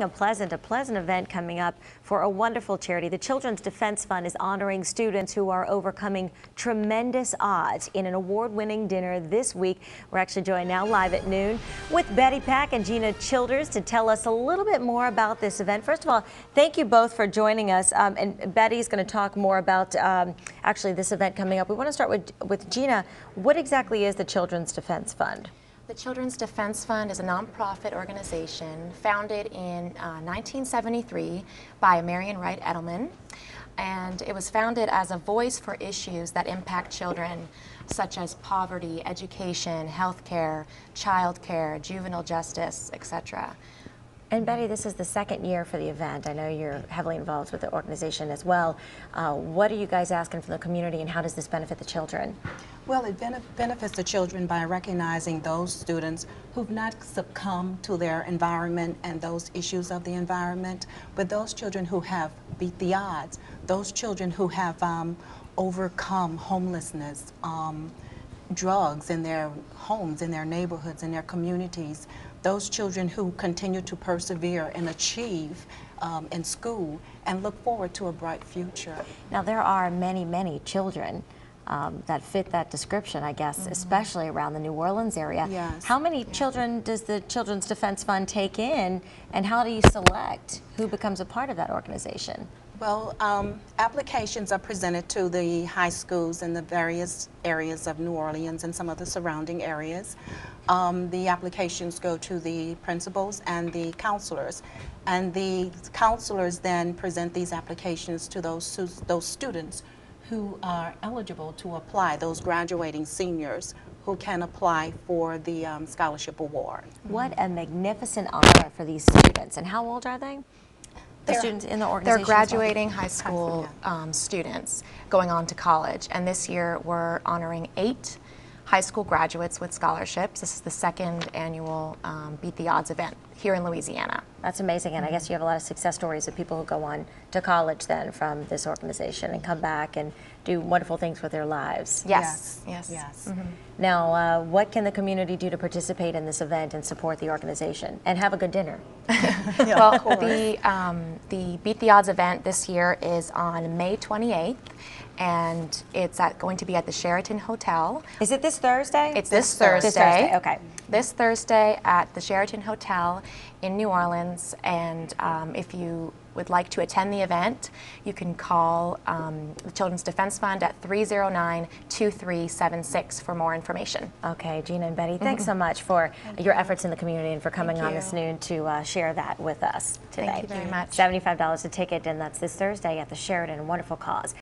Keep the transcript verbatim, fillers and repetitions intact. Speaking of pleasant, a pleasant event coming up for a wonderful charity. The Children's Defense Fund is honoring students who are overcoming tremendous odds in an award-winning dinner this week. We're actually joined now live at noon with Betty Pack and Gina Childers to tell us a little bit more about this event. First of all, thank you both for joining us. Um, and Betty's going to talk more about um, actually this event coming up. We want to start with, with Gina. What exactly is the Children's Defense Fund? The Children's Defense Fund is a nonprofit organization founded in uh, nineteen seventy-three by Marian Wright Edelman, and it was founded as a voice for issues that impact children, such as poverty, education, health care, child care, juvenile justice, et cetera. And Betty, this is the second year for the event. I know you're heavily involved with the organization as well. Uh, what are you guys asking from the community, and how does this benefit the children? Well, it benef benefits the children by recognizing those students who've not succumbed to their environment and those issues of the environment, but those children who have beat the odds, those children who have um, overcome homelessness, um, drugs in their homes, in their neighborhoods, in their communities, those children who continue to persevere and achieve um, in school and look forward to a bright future. Now, there are many, many children um, that fit that description, I guess, mm-hmm. especially around the New Orleans area. Yes. How many yes. children does the Children's Defense Fund take in, and how do you select who becomes a part of that organization? Well, um, applications are presented to the high schools in the various areas of New Orleans and some of the surrounding areas. Um, the applications go to the principals and the counselors, and the counselors then present these applications to those, those students who are eligible to apply, those graduating seniors who can apply for the um, scholarship award. What a magnificent honor for these students. And how old are they? The they're, students in the organization? They're graduating high school um, students going on to college, and this year we're honoring eight high school graduates with scholarships. This is the second annual um, Beat the Odds event here in Louisiana. That's amazing, and I guess you have a lot of success stories of people who go on to college then from this organization and come back and do wonderful things with their lives. Yes, yes, yes. yes. Mm-hmm. Now, uh, what can the community do to participate in this event and support the organization and have a good dinner? Yeah, well, the, um, the Beat the Odds event this year is on May twenty-eighth, and it's at, going to be at the Sheraton Hotel. Is it this Thursday? It's this, this Thursday. This Thursday, okay. This Thursday at the Sheraton Hotel in New Orleans, and um, if you would like to attend the event, you can call um, the Children's Defense Fund at three oh nine, two three seven six for more information. Okay, Gina and Betty, thanks mm-hmm. so much for Thank your you. efforts in the community and for coming Thank on you. this noon to uh, share that with us today. Thank you very much. seventy-five dollars a ticket, and that's this Thursday at the Sheraton. Wonderful cause.